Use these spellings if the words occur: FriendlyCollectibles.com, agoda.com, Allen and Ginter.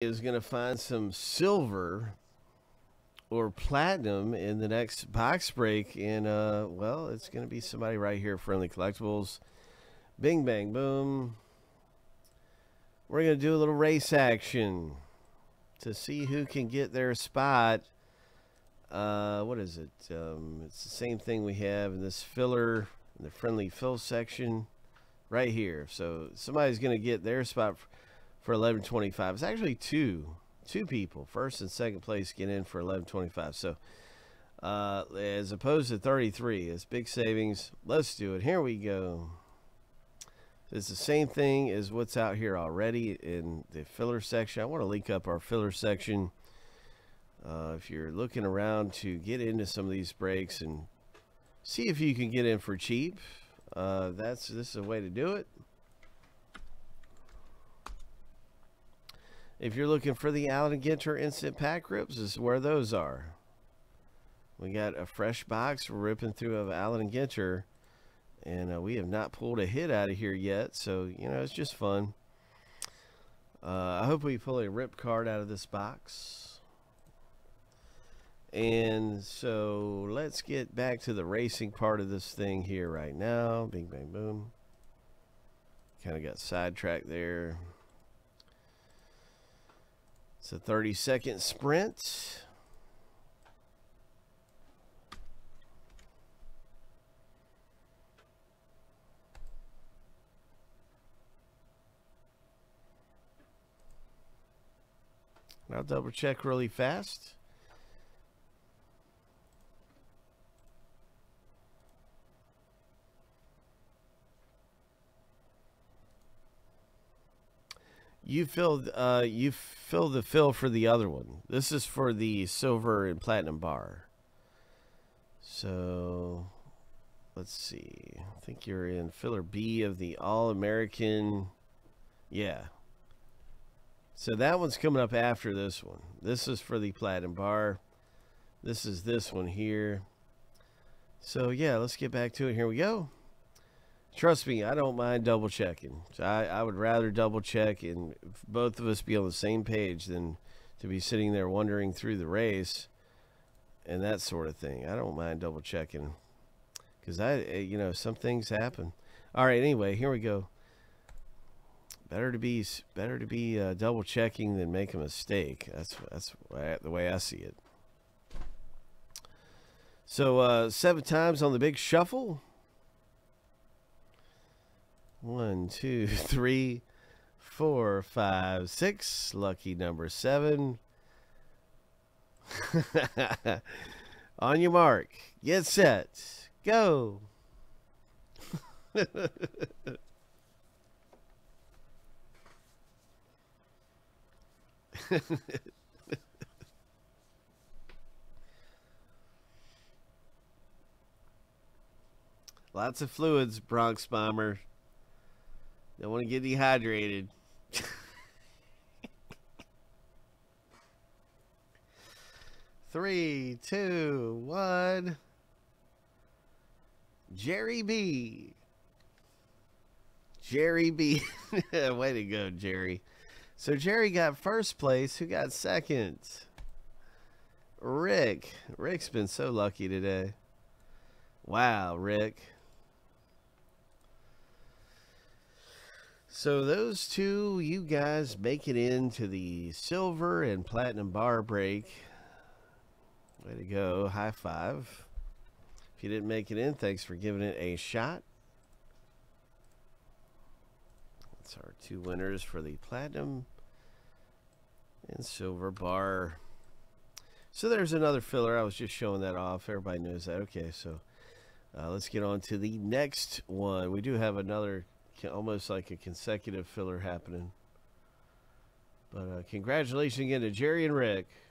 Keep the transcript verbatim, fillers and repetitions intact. is going to find some silver or platinum in the next box break, and uh well, it's going to be somebody right here. Friendly Collectibles, bing bang boom. We're going to do a little race action to see who can get their spot. Uh what is it? Um it's the same thing we have in this filler, in the friendly fill section right here. So somebody's going to get their spot for eleven twenty-five. It's actually two Two people, first and second place, get in for eleven twenty-five. So, uh, as opposed to thirty-three, it's big savings. Let's do it. Here we go. It's the same thing as what's out here already in the filler section. I want to link up our filler section. Uh, if you're looking around to get into some of these breaks and see if you can get in for cheap, uh, that's this is a way to do it. If you're looking for the Allen and Ginter instant pack rips, this is where those are. We got a fresh box we're ripping through of Allen and Ginter, and uh, we have not pulled a hit out of here yet, so you know, it's just fun. uh, I hope we pull a rip card out of this box. And so let's get back to the racing part of this thing here right now. Bing bang boom, kind of got sidetracked there. It's a thirty second sprint. I'll double check really fast. You filled, uh, you filled the fill for the other one. This is for the silver and platinum bar. So let's see. I think you're in filler B of the All-American. Yeah. So that one's coming up after this one. This is for the platinum bar. This is this one here. So yeah, let's get back to it. Here we go. Trust me, I don't mind double checking. So I, I would rather double check and both of us be on the same page than to be sitting there wandering through the race and that sort of thing. I don't mind double checking because I, you know, some things happen. All right, anyway, here we go. Better to be better to be uh, double checking than make a mistake. That's that's the way I see it. So uh, seven times on the big shuffle. One, two, three, four, five, six. Lucky number seven. On your mark, get set, go. Lots of fluids, Bronx Bomber. Don't want to get dehydrated. Three, two, one. Jerry B. Jerry B. Way to go, Jerry. So Jerry got first place. Who got second? Rick. Rick's been so lucky today. Wow, Rick. So those two, you guys make it into the silver and platinum bar break. Way to go. High five. If you didn't make it in, thanks for giving it a shot. That's our two winners for the platinum and silver bar. So there's another filler. I was just showing that off. Everybody knows that. Okay, so uh, let's get on to the next one. We do have another, almost like a consecutive filler happening, but uh, congratulations again to Jerry and Rick.